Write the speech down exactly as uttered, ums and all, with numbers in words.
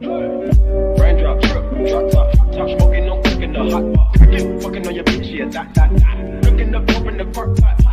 Raindrop, drip, drop top, top smoking, no cooking the hot pot. I get fucking on your bitch, yeah, that, that, that. Looking up, open the park pot.